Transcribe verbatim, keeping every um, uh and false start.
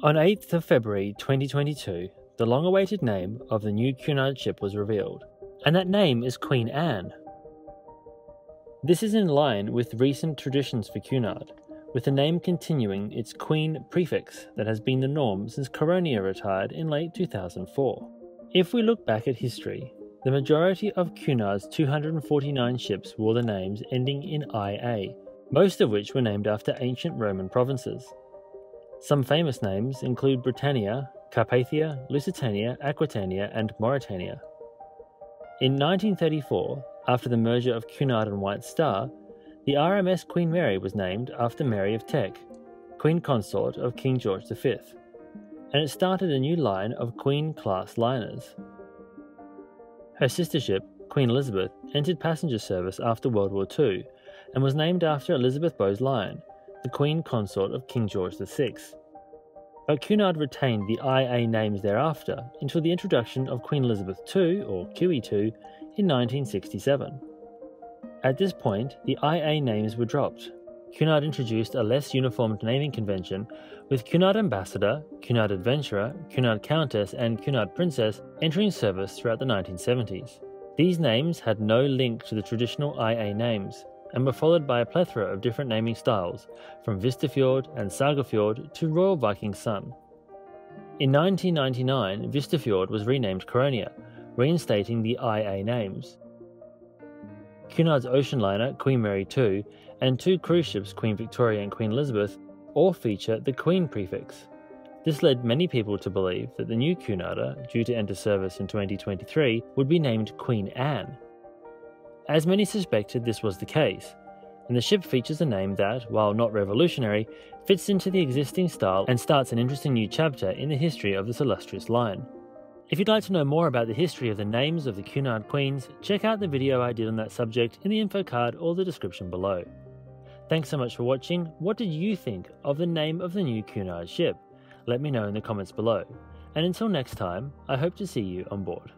On eighth of February twenty twenty-two, the long-awaited name of the new Cunard ship was revealed, and that name is Queen Anne. This is in line with recent traditions for Cunard, with the name continuing its Queen prefix that has been the norm since Caronia retired in late two thousand four. If we look back at history, the majority of Cunard's two hundred forty-nine ships wore the names ending in I A, most of which were named after ancient Roman provinces. Some famous names include Britannia, Carpathia, Lusitania, Aquitania, and Mauritania. In nineteen thirty-four, after the merger of Cunard and White Star, the R M S Queen Mary was named after Mary of Teck, Queen Consort of King George the Fifth, and it started a new line of Queen-class liners. Her sister ship, Queen Elizabeth, entered passenger service after World War Two and was named after Elizabeth Bowes-Lyon, the Queen Consort of King George the Sixth. But Cunard retained the I A names thereafter until the introduction of Queen Elizabeth the Second, or Q E two, in nineteen sixty-seven. At this point, the I A names were dropped. Cunard introduced a less uniformed naming convention, with Cunard Ambassador, Cunard Adventurer, Cunard Countess and Cunard Princess entering service throughout the nineteen seventies. These names had no link to the traditional I A names, and were followed by a plethora of different naming styles, from Vistafjord and Sagafjord to Royal Viking Sun. In nineteen ninety-nine, Vistafjord was renamed Caronia, reinstating the I A names. Cunard's ocean liner, Queen Mary the Second, and two cruise ships, Queen Victoria and Queen Elizabeth, all feature the Queen prefix. This led many people to believe that the new Cunarder, due to enter service in twenty twenty-three, would be named Queen Anne. As many suspected, this was the case, and the ship features a name that, while not revolutionary, fits into the existing style and starts an interesting new chapter in the history of this illustrious line. If you'd like to know more about the history of the names of the Cunard Queens, check out the video I did on that subject in the info card or the description below. Thanks so much for watching. What did you think of the name of the new Cunard ship? Let me know in the comments below, and until next time, I hope to see you on board.